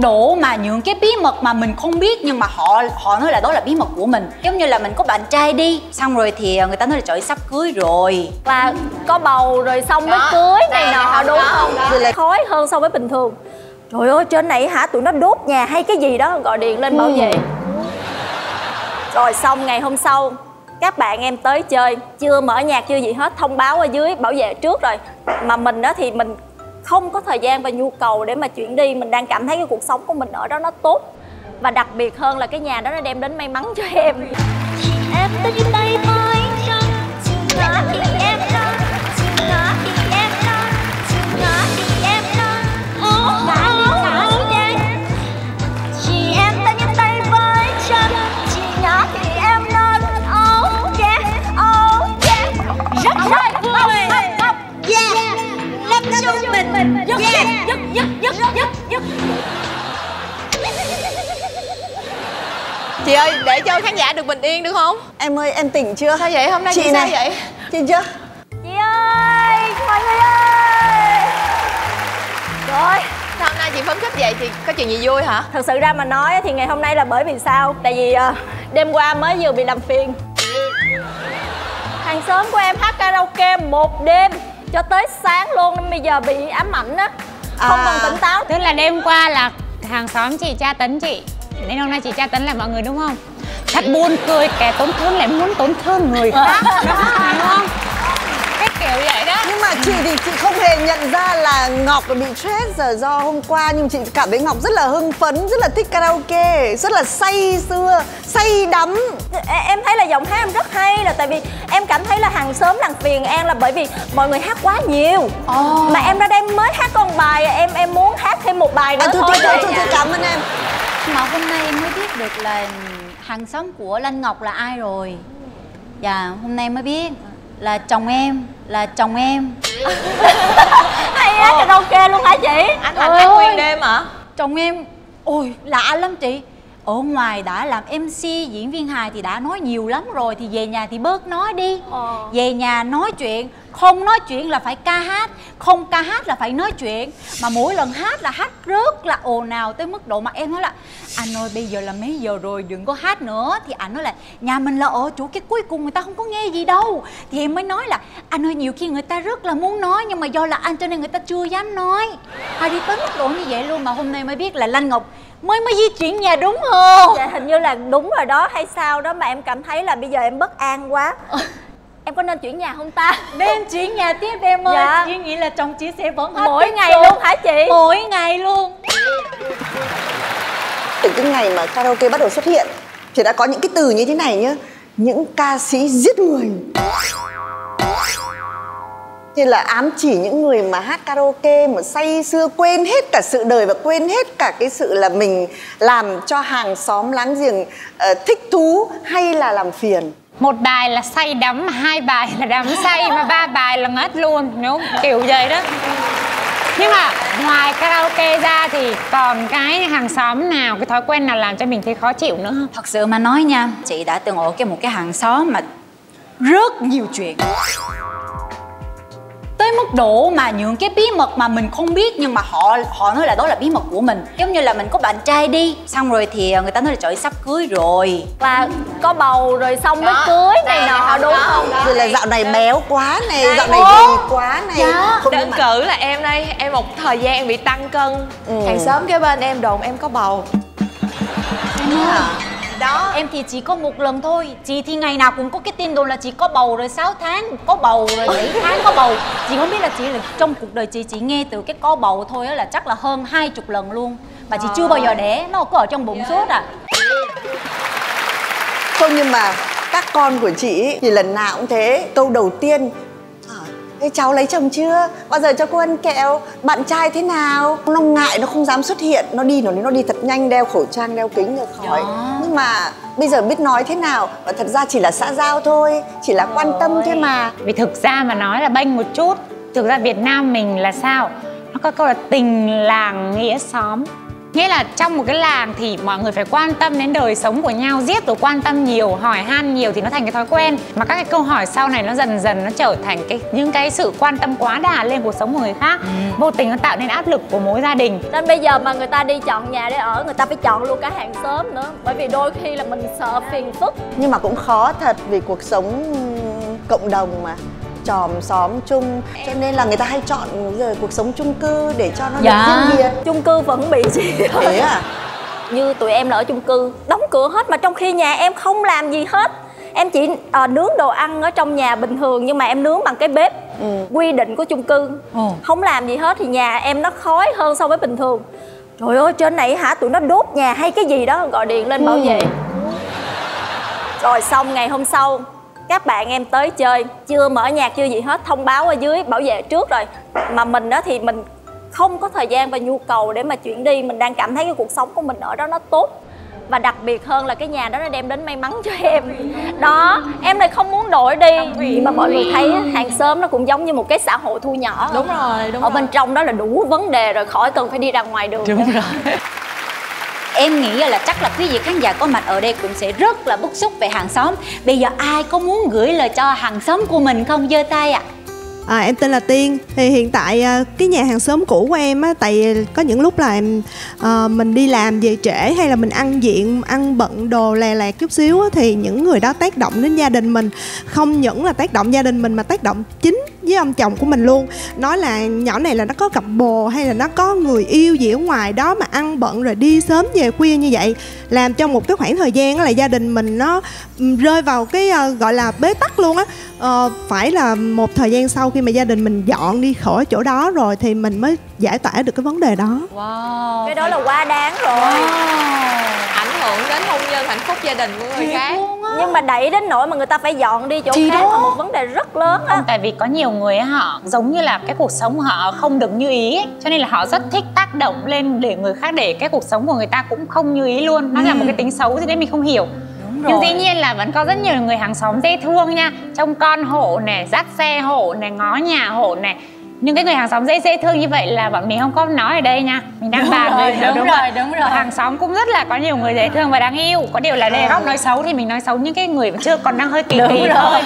độ mà những cái bí mật mà mình không biết nhưng mà họ nói là đó là bí mật của mình. Giống như là mình có bạn trai đi, xong rồi thì người ta nói là trời sắp cưới rồi và có bầu rồi xong đó, mới cưới này nọ, đúng không? Rồi lại khói hơn so với bình thường. Trời ơi, trên này hả, tụi nó đốt nhà hay cái gì đó, gọi điện lên bảo vệ. Rồi xong ngày hôm sau các bạn em tới chơi, chưa mở nhạc chưa gì hết, thông báo ở dưới bảo vệ trước rồi. Mà mình đó thì mình không có thời gian và nhu cầu để mà chuyển đi. Mình đang cảm thấy cái cuộc sống của mình ở đó nó tốt. Và đặc biệt hơn là cái nhà đó nó đem đến may mắn cho em. Em tới đây với chân, chừng ngỡ thì em lớn, chừng ngỡ thì em lớn, chừng ngỡ thì em lớn. Chị em tới như tay với chân, chị nhỏ thì em lớn. Oh yeah, oh yeah. Rất rất vui. Yeah, lâm chung mình. Dứt dứt dứt dứt dứt dứt. Chị ơi, để cho khán giả được bình yên được không? Em ơi, em tỉnh chưa? Sao vậy? Hôm nay chị sao vậy? Chị chưa? Chị ơi, mọi người ơi. Rồi, sao hôm nay chị phấn khích vậy? Chị có chuyện gì vui hả? Thật sự ra mà nói thì ngày hôm nay là bởi vì sao? Tại vì đêm qua mới vừa bị làm phiền. Hàng xóm của em hát karaoke một đêm cho tới sáng luôn, nên bây giờ bị ám ảnh á, không còn tỉnh táo. Tức là đêm qua là hàng xóm chị tra tấn chị, nên hôm nay chị tra tấn lại mọi người đúng không? Thật buồn cười, kẻ tổn thương lại muốn tổn thương người khác, đúng không? Cái kiểu vậy đó. Nhưng mà chị thì chị không hề nhận ra là Ngọc bị stress giờ do hôm qua. Nhưng chị cảm thấy Ngọc rất là hưng phấn, rất là thích karaoke, rất là say sưa, say đắm. Em thấy là giọng hát em rất hay, là tại vì em cảm thấy là hàng xóm làm phiền em là bởi vì mọi người hát quá nhiều. Mà em ra đây mới hát con bài, em muốn hát thêm một bài nữa thôi. Thôi cảm ơn em. Mà hôm nay em mới biết được là hàng xóm của Lan Ngọc là ai rồi. Dạ, hôm nay mới biết là chồng em. Hay á, karaoke luôn hả chị? Anh Thành hát nguyên đêm hả? Chồng em, ôi lạ lắm chị. Ở ngoài đã làm MC, diễn viên hài thì đã nói nhiều lắm rồi, thì về nhà thì bớt nói đi. Về nhà nói chuyện, không nói chuyện là phải ca hát, không ca hát là phải nói chuyện. Mà mỗi lần hát là hát rất là ồn ào tới mức độ mà em nói là anh ơi bây giờ là mấy giờ rồi đừng có hát nữa. Thì anh nói là nhà mình là ở chỗ cái cuối cùng người ta không có nghe gì đâu. Thì em mới nói là anh ơi nhiều khi người ta rất là muốn nói nhưng mà do là anh cho nên người ta chưa dám nói. Đi tới mức độ như vậy luôn mà hôm nay mới biết là Lan Ngọc mới di chuyển nhà đúng không? Dạ hình như là đúng rồi đó hay sao đó mà em cảm thấy là bây giờ em bất an quá. Em có nên chuyển nhà không ta? Nên chuyển nhà tiếp em ơi. Dạ. Chị nghĩ là chồng chị sẽ vẫn hết mỗi ngày luôn hả chị? Mỗi ngày luôn. Từ cái ngày mà karaoke bắt đầu xuất hiện thì đã có những cái từ như thế này nhá. Những ca sĩ giết người. Như là ám chỉ những người mà hát karaoke mà say sưa quên hết cả sự đời và quên hết cả cái sự là mình làm cho hàng xóm láng giềng thích thú hay là làm phiền. Một bài là say đắm, hai bài là đắm say, mà ba bài là ngất luôn, đúng không? Kiểu vậy đó. Nhưng mà ngoài karaoke ra thì còn cái hàng xóm nào, cái thói quen nào làm cho mình thấy khó chịu nữa không? Thật sự mà nói nha, chị đã từng ở một cái hàng xóm mà rất nhiều chuyện. Tới mức độ mà những cái bí mật mà mình không biết nhưng mà họ nói là đó là bí mật của mình. Giống như là mình có bạn trai đi, xong rồi thì người ta nói là trời sắp cưới rồi và có bầu rồi xong mới cưới này nọ, đúng không? Rồi là dạo này béo quá này, dạo này gầy quá này. Đơn cử là em đây, em một thời gian em bị tăng cân. Hàng xóm kế bên em đồn em có bầu. Đó. Em thì chỉ có một lần thôi. Chị thì ngày nào cũng có cái tin đồn là chị có bầu rồi 6 tháng có bầu rồi 7 tháng có bầu. Chị không biết là chị trong cuộc đời chị nghe từ cái có bầu thôi là chắc là hơn 20 lần luôn. Mà chị chưa bao giờ đẻ, nó cứ ở trong bụng suốt à. Không, nhưng mà các con của chị thì lần nào cũng thế. Câu đầu tiên: cháu lấy chồng chưa? Bao giờ cho cô ăn kẹo? Bạn trai thế nào? Nó ngại, nó không dám xuất hiện. Nó đi thật nhanh, đeo khẩu trang, đeo kính rồi khỏi. Nhưng mà bây giờ biết nói thế nào? Và thật ra chỉ là xã giao thôi, chỉ là quan tâm thôi mà. Vì thực ra mà nói là bênh một chút. Thực ra Việt Nam mình là sao? Nó có câu là tình làng nghĩa xóm. Nghĩa là trong một cái làng thì mọi người phải quan tâm đến đời sống của nhau, giết rồi quan tâm nhiều, hỏi han nhiều thì nó thành cái thói quen. Mà các cái câu hỏi sau này nó dần dần nó trở thành những cái sự quan tâm quá đà lên cuộc sống của người khác. Vô tình nó tạo nên áp lực của mỗi gia đình. Nên bây giờ mà người ta đi chọn nhà để ở, người ta phải chọn luôn cả hàng xóm nữa. Bởi vì đôi khi là mình sợ phiền phức. Nhưng mà cũng khó thật vì cuộc sống cộng đồng mà, chòm xóm chung, cho nên là người ta hay chọn rồi cuộc sống chung cư để cho nó được riêng biệt. Chung cư vẫn bị gì thế à? Như tụi em là ở chung cư đóng cửa hết, mà trong khi nhà em không làm gì hết, em chỉ nướng đồ ăn ở trong nhà bình thường, nhưng mà em nướng bằng cái bếp quy định của chung cư, không làm gì hết thì nhà em nó khói hơn so với bình thường. Trời ơi, trên này hả, tụi nó đốt nhà hay cái gì đó, gọi điện lên bảo vệ. Rồi xong ngày hôm sau các bạn em tới chơi, chưa mở nhạc chưa gì hết, thông báo ở dưới bảo vệ trước rồi. Mà mình đó thì mình không có thời gian và nhu cầu để mà chuyển đi. Mình đang cảm thấy cái cuộc sống của mình ở đó nó tốt. Và đặc biệt hơn là cái nhà đó nó đem đến may mắn cho em. Đó, em lại không muốn đổi đi. Nhưng mà mọi người thấy hàng xóm nó cũng giống như một cái xã hội thu nhỏ. Đúng rồi, đúng rồi. Ở bên trong đó là đủ vấn đề rồi, khỏi cần phải đi ra ngoài đường. Đúng rồi. Em nghĩ là chắc là quý vị khán giả có mặt ở đây cũng sẽ rất là bức xúc về hàng xóm. Bây giờ ai có muốn gửi lời cho hàng xóm của mình không, giơ tay ạ? Em tên là Tiên. Thì hiện tại cái nhà hàng xóm cũ của em á, tại có những lúc là mình đi làm về trễ hay là mình ăn diện, ăn bận đồ lè lẹt chút xíu á, thì những người đó tác động đến gia đình mình. Không những là tác động gia đình mình mà tác động chính với ông chồng của mình luôn. Nói là nhỏ này là nó có cặp bồ hay là nó có người yêu gì ở ngoài đó mà ăn bận rồi đi sớm về khuya như vậy. Làm trong một cái khoảng thời gian là gia đình mình nó rơi vào cái gọi là bế tắc luôn á. Phải là một thời gian sau khi mà gia đình mình dọn đi khỏi chỗ đó rồi thì mình mới giải tỏa được cái vấn đề đó. Wow, cái đó là quá đáng rồi. Ảnh hưởng đến hôn nhân, hạnh phúc gia đình của người khác. Nhưng mà đẩy đến nỗi mà người ta phải dọn đi chỗ khác là một vấn đề rất lớn á. Tại vì có nhiều người họ giống như là cái cuộc sống của họ không được như ý ấy. Cho nên là họ rất thích tác động lên để người khác, để cái cuộc sống của người ta cũng không như ý luôn. Nó là một cái tính xấu gì đấy mình không hiểu. Nhưng dĩ nhiên là vẫn có rất nhiều người hàng xóm dễ thương nha. Trông con hộ này, dắt xe hộ này, ngó nhà hộ này. Nhưng cái người hàng xóm dễ thương như vậy là bọn mình không có nói ở đây nha. Mình đang bàn về đúng rồi. Hàng xóm cũng rất là có nhiều người dễ thương và đáng yêu. Có điều là đề góc nói xấu thì mình nói xấu những cái người chưa còn đang hơi kỳ kỳ thôi.